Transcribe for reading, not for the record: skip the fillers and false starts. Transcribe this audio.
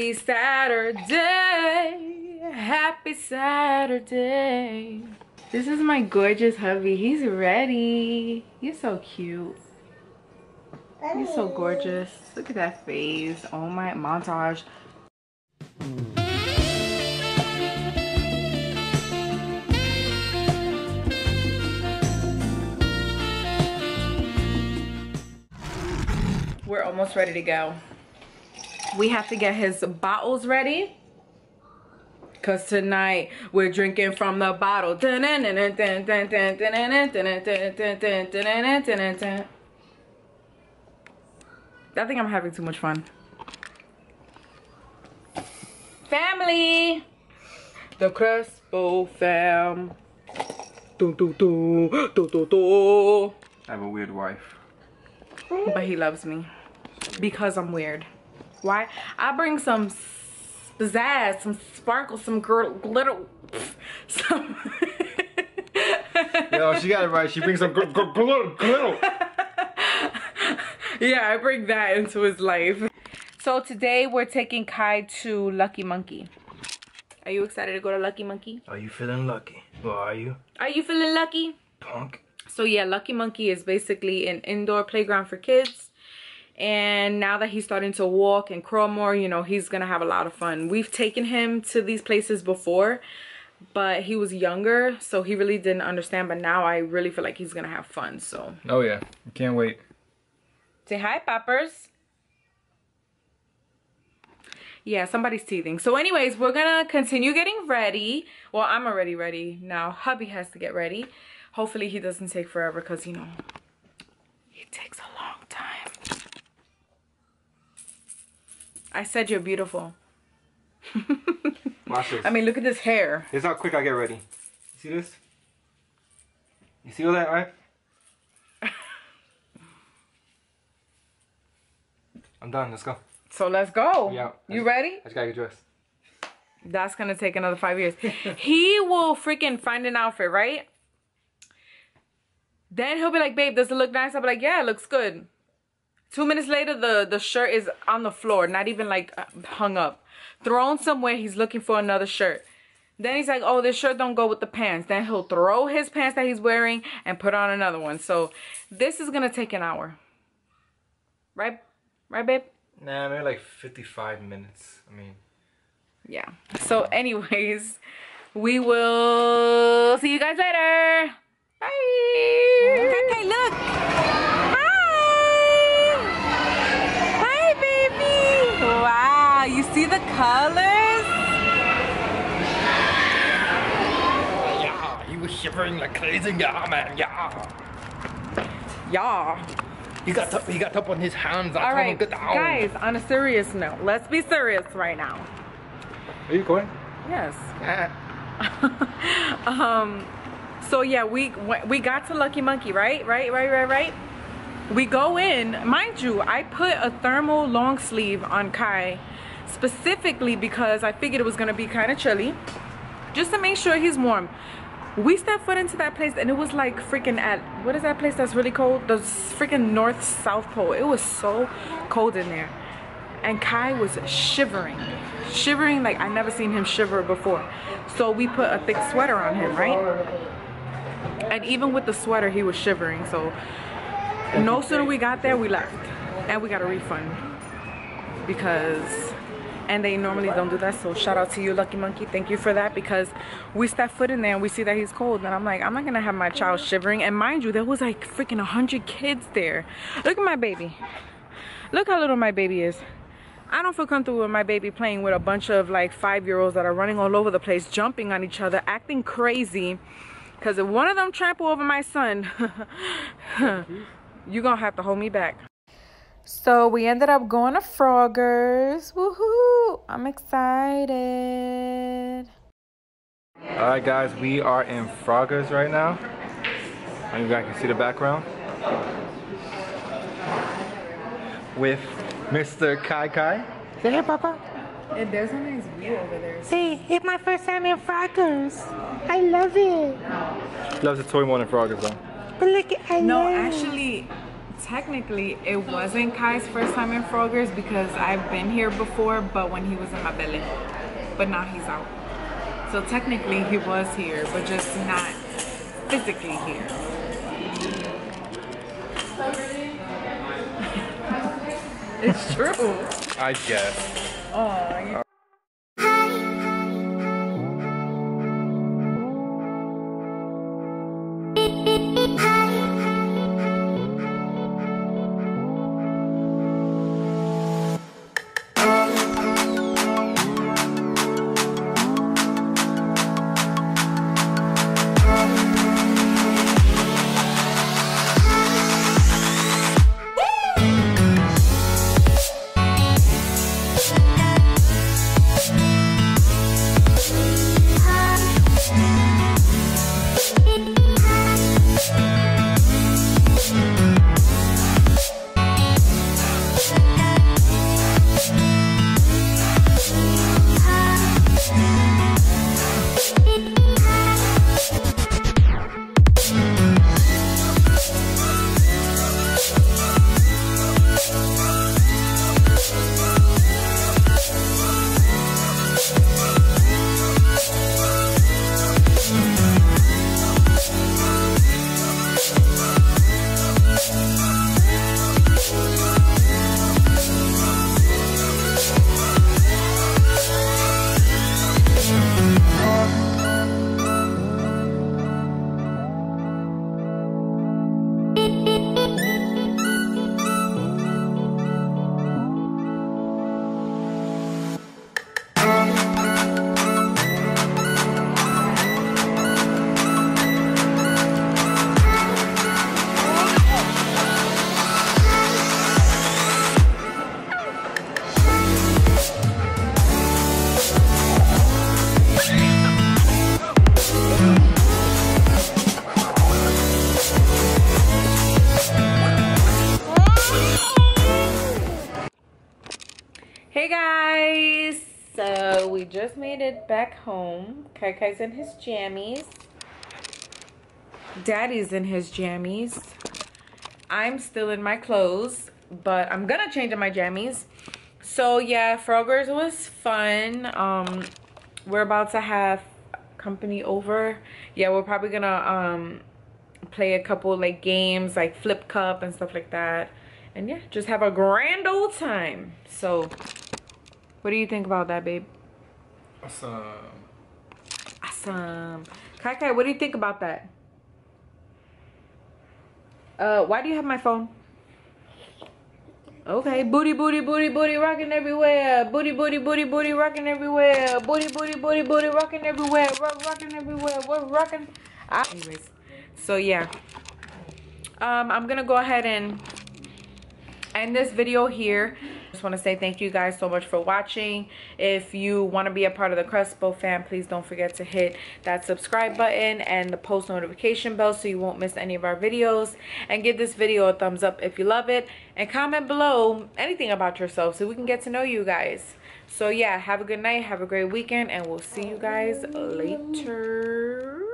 Happy Saturday. Happy Saturday. This is my gorgeous hubby. He's ready. You're so cute. You're so gorgeous. Look at that face. Oh my montage. We're almost ready to go. We have to get his bottles ready, because tonight we're drinking from the bottle. I think I'm having too much fun. Family! The Crespo fam. Do, do, do, do, do, do. I have a weird wife. But he loves me. Because I'm weird. Why? I bring some pizzazz, some sparkle, some glitter, some... Yo, she got it right. She brings some glitter. Yeah, I bring that into his life. So today we're taking Kai to Lucky Monkey. Are you excited to go to Lucky Monkey? Are you feeling lucky? Well, are you? Are you feeling lucky? Punk. So yeah, Lucky Monkey is basically an indoor playground for kids. And now that he's starting to walk and crawl more, you know, he's gonna have a lot of fun. We've taken him to these places before, but he was younger, so he really didn't understand. But now I really feel like he's gonna have fun, so. Oh yeah, I can't wait. Say hi, poppers. Yeah, somebody's teething. So anyways, we're gonna continue getting ready. Well, I'm already ready now. Hubby has to get ready. Hopefully he doesn't take forever, because, you know, he takes a long time. I said you're beautiful. Watch this. I mean, look at this hair. Here's how quick I get ready. You see this? You see all that, right? I'm done. Let's go. So let's go. Yeah. You ready? I just gotta get dressed. That's gonna take another 5 years. He will freaking find an outfit, right? Then he'll be like, babe, does it look nice? I'll be like, yeah, it looks good. 2 minutes later, the shirt is on the floor, not even like hung up. Thrown somewhere, he's looking for another shirt. Then he's like, oh, this shirt don't go with the pants. Then he'll throw his pants that he's wearing and put on another one. So this is going to take an hour. Right? Right, babe? Nah, maybe like 55 minutes. I mean. Yeah. So anyways, we will see you guys later. Bye. Okay, look. Hi. Wow, you see the colors? Yeah, he was shivering like crazy, yeah, man, yeah. Yeah. He got up on his hands. All right, guys, on a serious note, let's be serious right now. Are you going? Yes. Yeah. So yeah, we got to Lucky Monkey, right? We go in, mind you, I put a thermal long sleeve on Kai specifically because I figured it was gonna be kind of chilly, just to make sure he's warm. We stepped foot into that place and it was like freaking at, what is that place that's really cold? The freaking North South Pole. It was so cold in there. And Kai was shivering like I never seen him shiver before. So we put a thick sweater on him, right? And even with the sweater, he was shivering, so. No sooner we got there, we left. And we got a refund. Because, and they normally don't do that, so shout out to you, Lucky Monkey. Thank you for that, because we stepped foot in there and we see that he's cold. And I'm like, I'm not gonna have my child shivering. And mind you, there was like freaking 100 kids there. Look at my baby. Look how little my baby is. I don't feel comfortable with my baby playing with a bunch of like 5-year-olds that are running all over the place, jumping on each other, acting crazy. Because if one of them trample over my son, you're gonna have to hold me back. So we ended up going to Froggers. Woohoo! I'm excited. Alright guys, we are in Froggers right now. You guys can see the background. With Mr. Kai Kai. Say hey, Papa. And there's a nice view over there. See, it's my first time in Froggers. I love it. She loves the toy more than Froggers though. But look, I know. No, actually, Technically, it wasn't Kai's first time in Froggers because I've been here before, but when he was in my belly. But now he's out. So technically, he was here, but just not physically here. It's true. I guess. Oh, you just made it back home. Kai's in his jammies. Daddy's in his jammies. I'm still in my clothes, but I'm gonna change in my jammies. So yeah, Froggers was fun. We're about to have company over. Yeah, we're probably gonna play a couple like games, like flip cup and stuff like that. And yeah, just have a grand old time. So what do you think about that, babe? Awesome. Kai, what do you think about that? Why do you have my phone? Okay, booty, rocking everywhere. Booty, rocking everywhere. Booty, rocking everywhere. Rocking everywhere. We're rocking. Anyways, so yeah. I'm gonna go ahead and end this video here. Just want to say thank you guys so much for watching. If you want to be a part of the Crespo fam, please don't forget to hit that subscribe button and the post notification bell so you won't miss any of our videos, and give this video a thumbs up if you love it, and comment below anything about yourself so we can get to know you guys. So yeah, have a good night, have a great weekend, and we'll see you guys later.